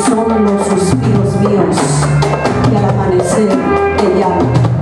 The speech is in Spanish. son los suspiros míos que al amanecer te llaman.